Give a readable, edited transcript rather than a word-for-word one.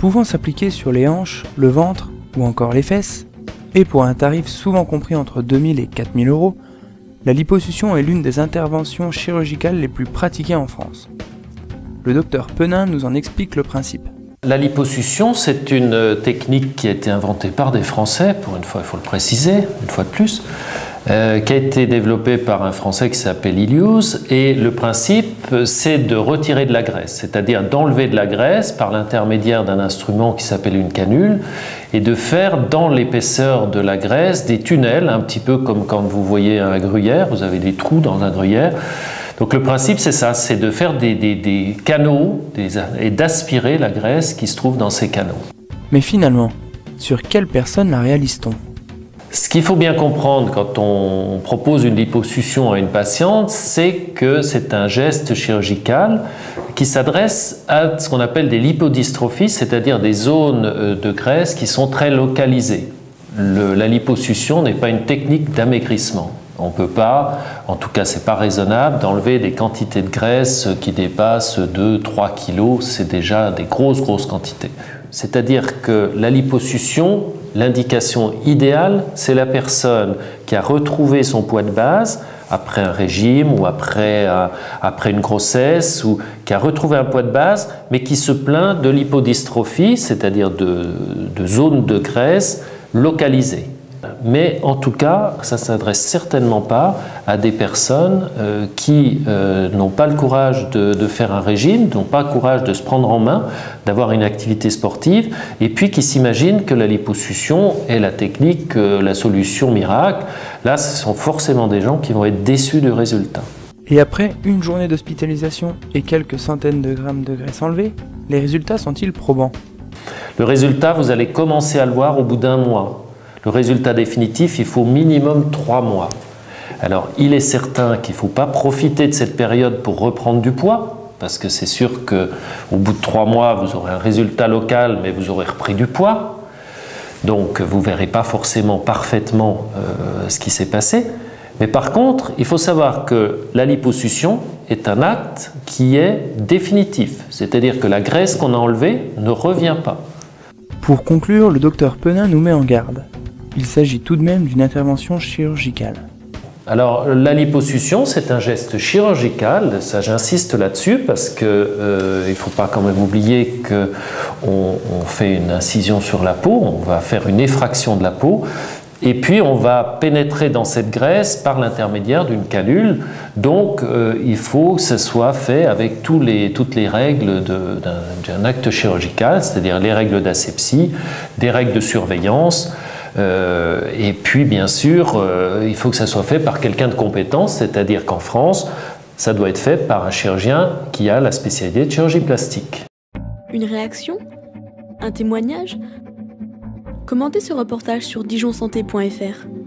pouvant s'appliquer sur les hanches, le ventre ou encore les fesses. Et pour un tarif souvent compris entre 2000 et 4000 euros, la liposuccion est l'une des interventions chirurgicales les plus pratiquées en France. Le docteur Penin nous en explique le principe. La liposuccion, c'est une technique qui a été inventée par des Français, pour une fois il faut le préciser, une fois de plus, qui a été développée par un Français qui s'appelle Ilius, et le principe c'est de retirer de la graisse, c'est-à-dire d'enlever de la graisse par l'intermédiaire d'un instrument qui s'appelle une canule, et de faire dans l'épaisseur de la graisse des tunnels, un petit peu comme quand vous voyez un gruyère, vous avez des trous dans un gruyère. Donc le principe c'est ça, c'est de faire des canaux et d'aspirer la graisse qui se trouve dans ces canaux. Mais finalement, sur quelle personne la réalise-t-on? Ce qu'il faut bien comprendre quand on propose une liposuccion à une patiente, c'est que c'est un geste chirurgical qui s'adresse à ce qu'on appelle des lipodystrophies, c'est-à-dire des zones de graisse qui sont très localisées. La liposuccion n'est pas une technique d'amaigrissement. On ne peut pas, en tout cas c'est pas raisonnable, d'enlever des quantités de graisse qui dépassent 2-3 kg, c'est déjà des grosses quantités. C'est-à-dire que la liposuccion, l'indication idéale, c'est la personne qui a retrouvé son poids de base après un régime ou après une grossesse, ou qui a retrouvé un poids de base mais qui se plaint de lipodystrophie, c'est-à-dire de zones de graisse localisées. Mais en tout cas, ça ne s'adresse certainement pas à des personnes qui n'ont pas le courage de faire un régime, n'ont pas le courage de se prendre en main, d'avoir une activité sportive, et puis qui s'imaginent que la liposuccion est la technique, la solution miracle. Là, ce sont forcément des gens qui vont être déçus du résultat. Et après une journée d'hospitalisation et quelques centaines de grammes de graisse enlevée, les résultats sont-ils probants? Le résultat, vous allez commencer à le voir au bout d'un mois. Le résultat définitif, il faut minimum 3 mois. Alors, il est certain qu'il ne faut pas profiter de cette période pour reprendre du poids, parce que c'est sûr qu'au bout de 3 mois, vous aurez un résultat local, mais vous aurez repris du poids. Donc, vous ne verrez pas forcément parfaitement ce qui s'est passé. Mais par contre, il faut savoir que la liposuccion est un acte qui est définitif. C'est-à-dire que la graisse qu'on a enlevée ne revient pas. Pour conclure, le docteur Penin nous met en garde. Il s'agit tout de même d'une intervention chirurgicale. Alors, la liposuccion, c'est un geste chirurgical, ça j'insiste là-dessus parce qu'il ne faut pas quand même oublier qu'on fait une incision sur la peau, on va faire une effraction de la peau, et puis on va pénétrer dans cette graisse par l'intermédiaire d'une canule, donc il faut que ce soit fait avec toutes les règles d'un acte chirurgical, c'est-à-dire les règles d'asepsie, des règles de surveillance, et puis bien sûr il faut que ça soit fait par quelqu'un de compétent, c'est-à-dire qu'en France ça doit être fait par un chirurgien qui a la spécialité de chirurgie plastique. Une réaction? Un témoignage? Commentez ce reportage sur dijonsanté.fr.